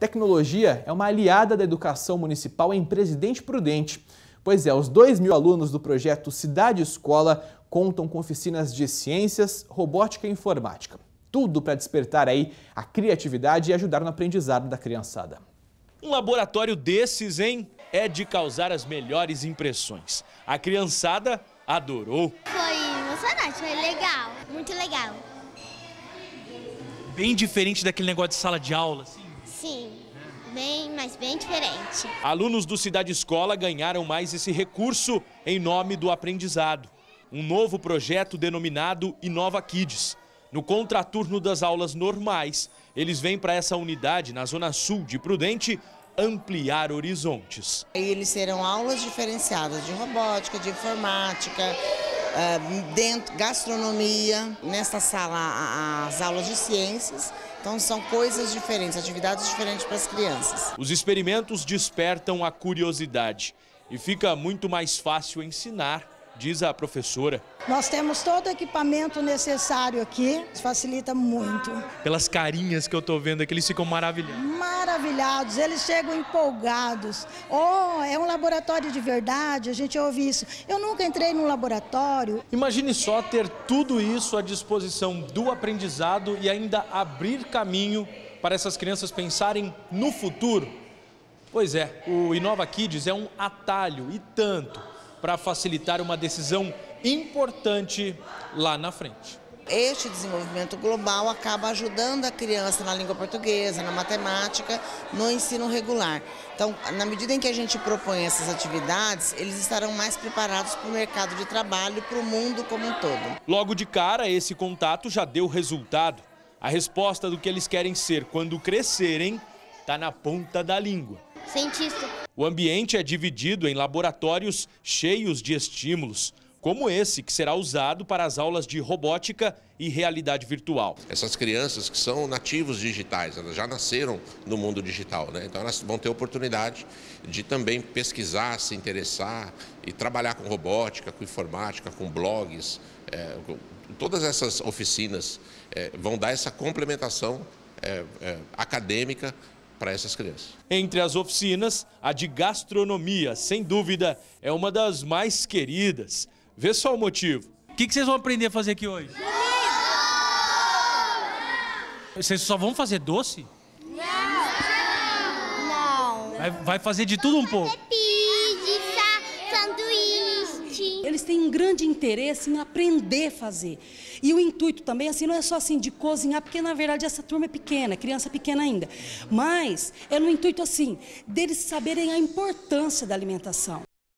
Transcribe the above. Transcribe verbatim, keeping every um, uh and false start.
Tecnologia é uma aliada da educação municipal em Presidente Prudente. Pois é, os dois mil alunos do projeto Cidade Escola contam com oficinas de ciências, robótica e informática. Tudo para despertar aí a criatividade e ajudar no aprendizado da criançada. Um laboratório desses, hein? É de causar as melhores impressões. A criançada adorou. Foi emocionante, foi legal, muito legal. Bem diferente daquele negócio de sala de aula, assim? Sim, bem, mas bem diferente. Alunos do Cidade Escola ganharam mais esse recurso em nome do aprendizado. Um novo projeto denominado Inova Kids. No contraturno das aulas normais, eles vêm para essa unidade na Zona Sul de Prudente ampliar horizontes. Eles terão aulas diferenciadas de robótica, de informática, dentro, gastronomia, nesta sala as aulas de ciências. Então são coisas diferentes, atividades diferentes para as crianças. Os experimentos despertam a curiosidade e fica muito mais fácil ensinar, diz a professora. Nós temos todo o equipamento necessário aqui, facilita muito. Pelas carinhas que eu estou vendo aqui, eles ficam maravilhados. Maravilhados, eles chegam empolgados. Oh, é um laboratório de verdade, a gente ouve isso. Eu nunca entrei num laboratório. Imagine só ter tudo isso à disposição do aprendizado e ainda abrir caminho para essas crianças pensarem no futuro. Pois é, o Inova Kids é um atalho e tanto para facilitar uma decisão importante lá na frente. Este desenvolvimento global acaba ajudando a criança na língua portuguesa, na matemática, no ensino regular. Então, na medida em que a gente propõe essas atividades, eles estarão mais preparados para o mercado de trabalho e para o mundo como um todo. Logo de cara, esse contato já deu resultado. A resposta do que eles querem ser quando crescerem está na ponta da língua. Cientista. O ambiente é dividido em laboratórios cheios de estímulos, como esse que será usado para as aulas de robótica e realidade virtual. Essas crianças que são nativos digitais, elas já nasceram no mundo digital, né? Então elas vão ter oportunidade de também pesquisar, se interessar e trabalhar com robótica, com informática, com blogs. É, todas essas oficinas é, vão dar essa complementação é, é, acadêmica para essas crianças. Entre as oficinas, a de gastronomia, sem dúvida, é uma das mais queridas. Vê só o motivo. O que, que vocês vão aprender a fazer aqui hoje? Não! Vocês só vão fazer doce? Não! Não! Vai, vai fazer de tudo um pouco? Eles têm um grande interesse em aprender a fazer. E o intuito também, assim, não é só assim de cozinhar, porque na verdade essa turma é pequena, criança pequena ainda. Mas é no intuito, assim, deles saberem a importância da alimentação.